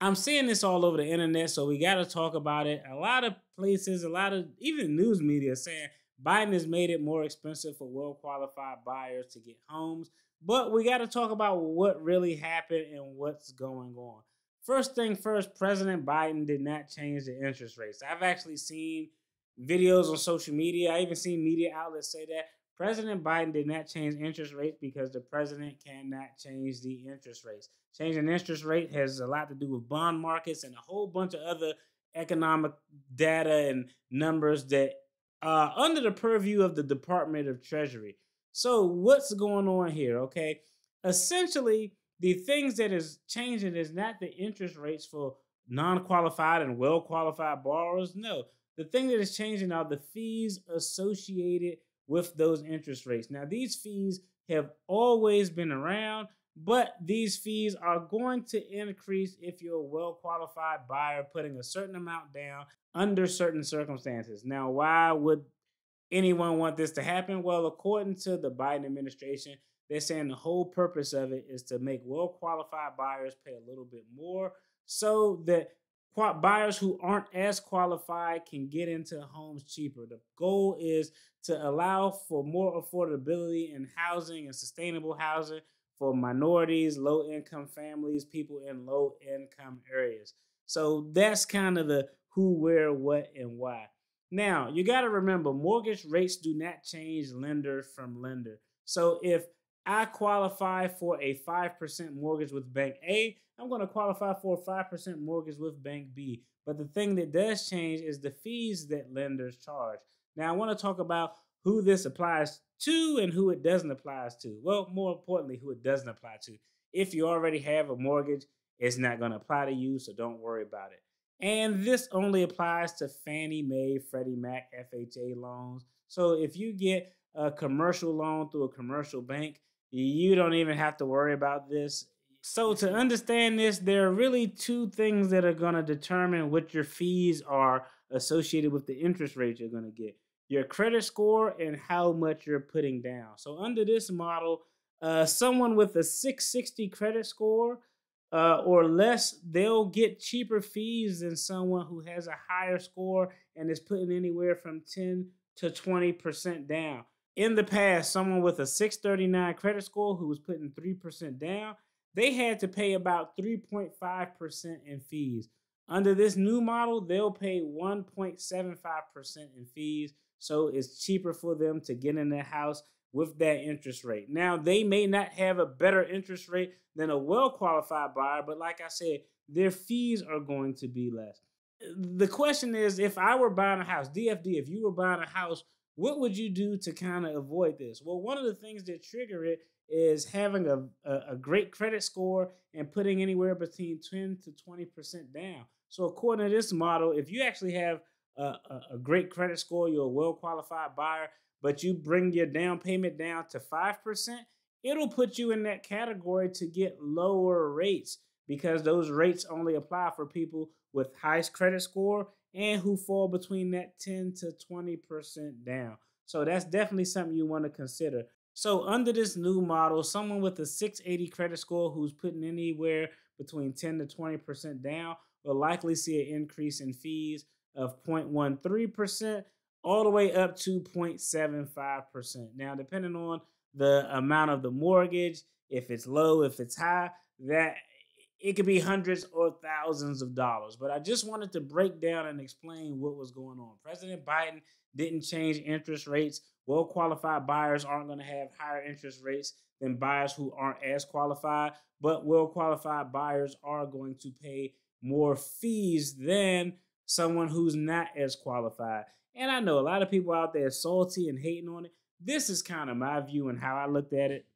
I'm seeing this all over the internet, so we got to talk about it. A lot of places, a lot of even news media saying Biden has made it more expensive for well-qualified buyers to get homes. But we got to talk about what really happened and what's going on. First thing first, President Biden did not change the interest rates. I've actually seen videos on social media. I even seen media outlets say that President Biden did not change interest rates because the president cannot change the interest rates. Changing interest rate has a lot to do with bond markets and a whole bunch of other economic data and numbers that are under the purview of the Department of Treasury. So what's going on here, okay? Essentially, the things that is changing is not the interest rates for non-qualified and well-qualified borrowers. No, the thing that is changing are the fees associated with those interest rates. Now, these fees have always been around, but these fees are going to increase if you're a well-qualified buyer putting a certain amount down under certain circumstances. Now, why would anyone want this to happen? Well, according to the Biden administration, they're saying the whole purpose of it is to make well-qualified buyers pay a little bit more so that buyers who aren't as qualified can get into homes cheaper. The goal is to allow for more affordability in housing and sustainable housing for minorities, low-income families, people in low-income areas. So that's kind of the who, where, what, and why. Now, you got to remember, mortgage rates do not change lender from lender. So if I qualify for a 5% mortgage with Bank A, I'm going to qualify for a 5% mortgage with Bank B. But the thing that does change is the fees that lenders charge. Now, I want to talk about who this applies to and who it doesn't apply to. Well, more importantly, who it doesn't apply to. If you already have a mortgage, it's not going to apply to you, so don't worry about it. And this only applies to Fannie Mae, Freddie Mac, FHA loans. So if you get a commercial loan through a commercial bank, you don't even have to worry about this. So to understand this, there are really two things that are going to determine what your fees are associated with the interest rate you're going to get. Your credit score and how much you're putting down. So under this model, someone with a 660 credit score or less, they'll get cheaper fees than someone who has a higher score and is putting anywhere from 10 to 20% down. In the past, someone with a 639 credit score who was putting 3% down, they had to pay about 3.5% in fees. Under this new model, they'll pay 1.75% in fees, so it's cheaper for them to get in their house with that interest rate. Now, they may not have a better interest rate than a well-qualified buyer, but like I said, their fees are going to be less. The question is, if I were buying a house, DFD, if you were buying a house, what would you do to kind of avoid this? Well, one of the things that trigger it is having a great credit score and putting anywhere between 10 to 20% down. So according to this model, if you actually have a great credit score, you're a well-qualified buyer, but you bring your down payment down to 5%, it'll put you in that category to get lower rates because those rates only apply for people with high credit score and who fall between that 10 to 20% down. So that's definitely something you want to consider. So under this new model, someone with a 680 credit score who's putting anywhere between 10 to 20% down will likely see an increase in fees of 0.13%. all the way up to 0.75%. Now, depending on the amount of the mortgage, if it's low, if it's high, that it could be hundreds or thousands of dollars. But I just wanted to break down and explain what was going on. President Biden didn't change interest rates. Well-qualified buyers aren't going to have higher interest rates than buyers who aren't as qualified, but well-qualified buyers are going to pay more fees than someone who's not as qualified. And I know a lot of people out there are salty and hating on it. This is kind of my view and how I looked at it.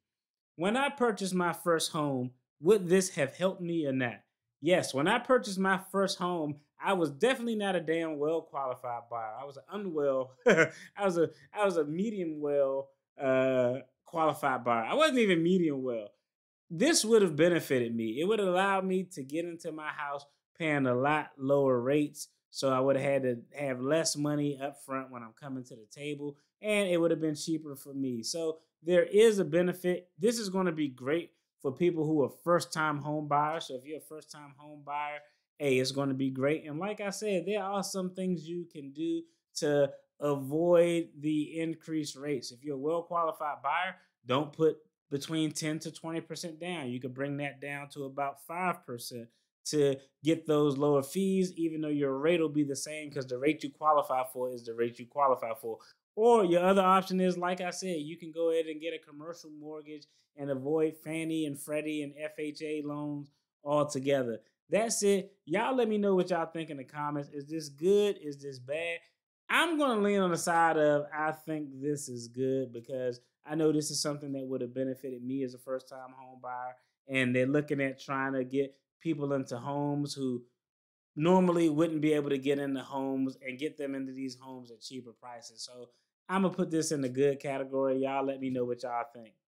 When I purchased my first home, would this have helped me or not? Yes, when I purchased my first home, I was definitely not a damn well-qualified buyer. I was an unwell, I was a medium well qualified buyer. I wasn't even medium well. This would have benefited me. It would have allowed me to get into my house paying a lot lower rates. So I would have had to have less money up front when I'm coming to the table, and it would have been cheaper for me. So there is a benefit. This is going to be great for people who are first-time home buyers. So if you're a first-time home buyer, hey, it's going to be great. And like I said, there are some things you can do to avoid the increased rates. If you're a well-qualified buyer, don't put between 10 to 20% down. You could bring that down to about 5% to get those lower fees, even though your rate will be the same because the rate you qualify for is the rate you qualify for. Or your other option is, like I said, you can go ahead and get a commercial mortgage and avoid Fannie and Freddie and FHA loans altogether. That's it. Y'all let me know what y'all think in the comments. Is this good? Is this bad? I'm going to lean on the side of I think this is good, because I know this is something that would have benefited me as a first-time home buyer, and they're looking at trying to get people into homes who normally wouldn't be able to get into homes and get them into these homes at cheaper prices. So I'm going to put this in the good category. Y'all let me know what y'all think.